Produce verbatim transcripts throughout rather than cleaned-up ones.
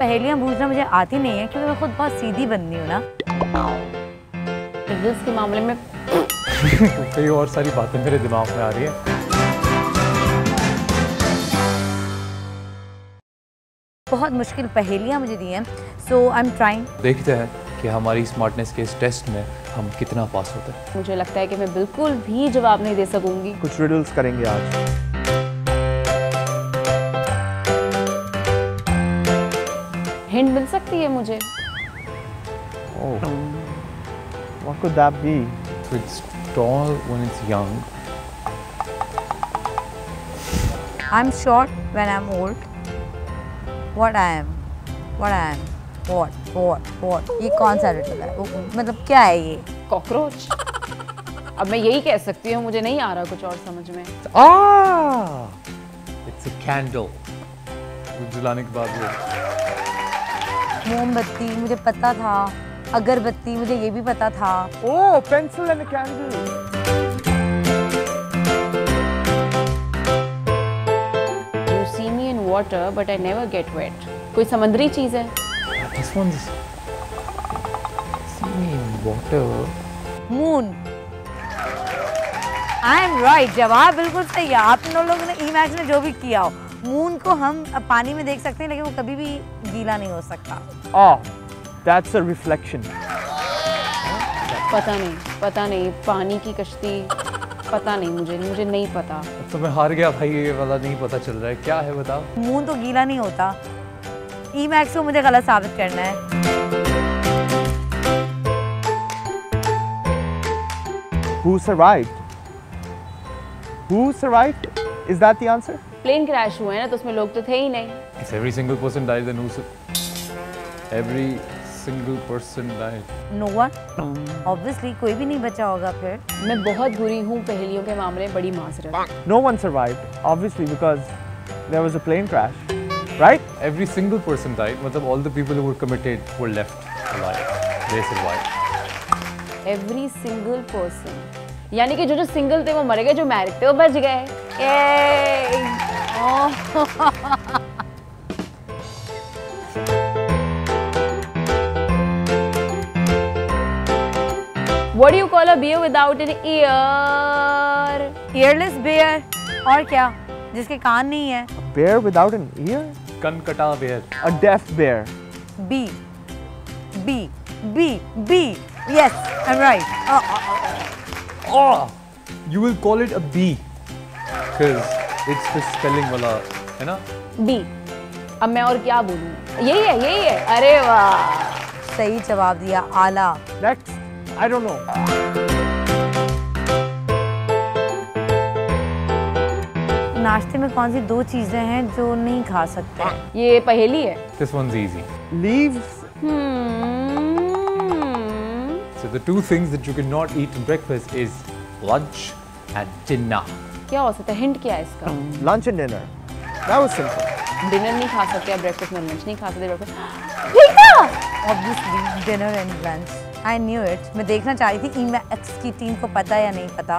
पहेलियाँ बूझना मुझे आती नहीं है क्योंकि मैं खुद बहुत सीधी बंदी हूँ ना। रिजल्ट्स के मामले में कई और सारी बातें मेरे दिमाग में आ रही है। बहुत मुश्किल पहेलियाँ मुझे दी हैं, सो आई एम ट्राइंग। देखते हैं कि हमारी स्मार्टनेस के इस टेस्ट में हम कितना पास होते हैं। मुझे लगता है कि मैं बिल्कुल भी जवाब नहीं दे सकूंगी। कुछ रिडल्स करेंगे आज। हिंट मिल सकती है मुझे? ओह, what could that be? It's tall when it's young. I'm short when I'm old. What I am? What I am? What? What? What? ये कौन सा रिडल है? मतलब क्या है ये? कॉकरोच। अब मैं यही कह सकती हूँ, मुझे नहीं आ रहा कुछ और समझ में। Ah, it's a candle. जलाने के बाद मोमबत्ती मुझे पता था, अगरबत्ती मुझे ये भी पता था। ओह, pencil and candle. You see me in water, but I never get wet. कोई समुद्री चीज है? This one is see me in water. Moon. I am right. जवाब बिल्कुल सही है। आप लोगों ने इमेज में जो भी किया हो, मून को हम पानी में देख सकते हैं लेकिन वो कभी भी गीला नहीं हो सकता। Oh, that's a reflection. पता नहीं, पता नहीं, पानी की कश्ती, पता नहीं मुझे, मुझे नहीं पता। तो मैं हार गया भाई, ये वाला नहीं पता चल रहा है, क्या है बताओ? मून तो गीला नहीं होता। ईमैक्स को मुझे गलत साबित करना है। Who survived? Who survived? Is that the answer? Plane crash हुआ है ना, तो उसमें लोग तो थे ही नहीं। If every single person dies, then who's every single person died? No one. Obviously, कोई भी नहीं बचा होगा फिर। मैं बहुत बुरी हूँ पहेलियों के मामले में, बड़ी मासरत। No one survived, obviously, because there was a plane crash, right? Every single person died, मतलब all the people who were committed were left alive. They survived. Every single person. यानी कि जो जो सिंगल थे वो मर गए, जो मैरिड थे वो बच गए। ये What do you call a bear without an ear? Earless bear. और क्या? जिसके कान नहीं है। A bear without an ear? Kanakata bear. A deaf bear. B. B. B. B. Yes, I'm right. Oh, oh, oh. oh. You will call it a bee, because it's the spelling वाला है ना? B. अब मैं और क्या बोलूँ? यही है, यही है। अरे वाह! सही जवाब दिया, आला। Next, I don't know. नाश्ते में कौन सी दो चीजें हैं जो नहीं खा सकते? ये पहेली है। This one's easy. Leaves. Hmm. So the two things that you cannot eat in breakfast is lunch and dinner. क्या हो सकता है? हिंट क्या है इसका? Lunch and dinner. That was simple. Dinner नहीं खा सकते, ब्रेकफास्ट में लंच नहीं खा सकते, ब्रेकफास्ट। ठीक है। Obviously dinner and lunch. I knew it. मैं देखना चाह रही थी E M A X की टीम को पता या नहीं पता।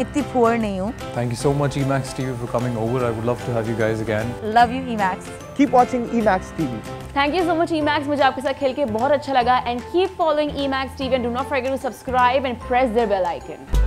इतनी poor नहीं हूँ। Thank you so much E M A X T V for coming over. I would love to have you guys again. Love you E M A X. Keep watching E M A X T V. Thank you so much E M A X. मुझे आपके साथ खेल के बहुत अच्छा लगा and keep following E M A X T V and do not forget to subscribe and press their bell icon.